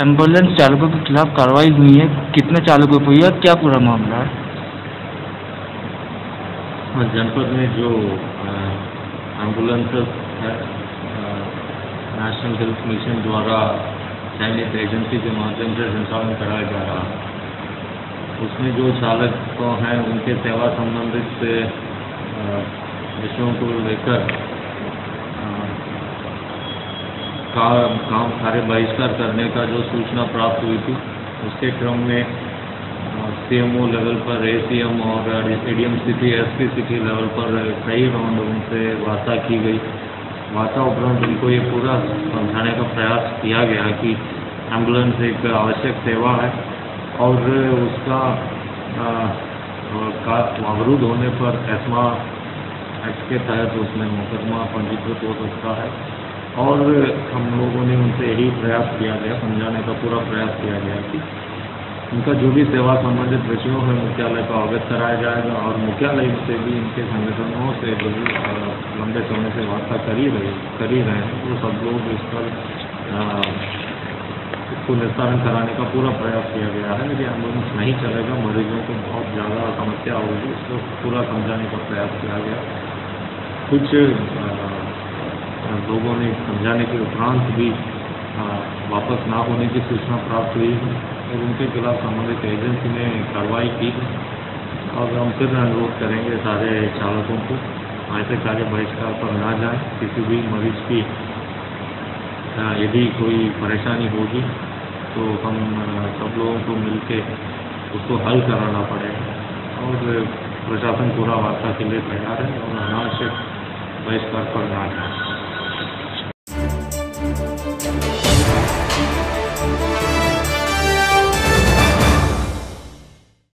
Ambulance चालकों के खिलाफ कार्रवाई हुई है, कितने चालकों पर हुई है, क्या पूरा मामला है? जनपद में जो एम्बुलेंस है, नेशनल हेल्थ मिशन द्वारा चयनित एजेंसी के माध्यम से संचालन कराया जा रहा है, उसमें जो चालक को हैं उनके सेवा संबंधित विषयों को लेकर काम कार्य बहिष्कार करने का जो सूचना प्राप्त हुई थी, उसके क्रम में सीएमओ लेवल पर एसीएम और ADM city SP city level पर कई राउंड उनसे वार्ता की गई। वार्ता उपरांत उनको ये पूरा समझाने का प्रयास किया गया कि एम्बुलेंस एक आवश्यक सेवा है और उसका अवरुद्ध होने पर एस्मा एक्ट के तहत उसमें मुकदमा पंजीकृत हो सकता है और हम लोगों ने उनसे यही प्रयास किया गया, समझाने का पूरा प्रयास किया गया कि उनका जो भी सेवा संबंधित विषयों में मुख्यालय का अवगत कराया जाएगा और मुख्यालय से भी इनके संगठनों से जो भी लंबे समय से वार्ता कर रहे हैं तो सब लोग इस पर इसको निस्तारण कराने का पूरा प्रयास किया गया है। लेकिन एम्बुलेंस नहीं चलेगा, मरीजों को बहुत ज़्यादा समस्या होगी, उसको पूरा समझाने का प्रयास किया गया। कुछ लोगों ने समझाने के उपरांत भी वापस ना होने की सूचना प्राप्त हुई और उनके खिलाफ संबंधित एजेंसी ने कार्रवाई की और हम फिर अनुरोध करेंगे सारे चालकों को ऐसे कार्य बहिष्कार पर ना जाएं। किसी भी मरीज की यदि कोई परेशानी होगी तो हम सब लोगों को मिलके उसको हल कराना पड़ेगा और प्रशासन पूरा वार्ता के लिए तैयार है और अनावश्यक बहिष्कार पर ना जाएं।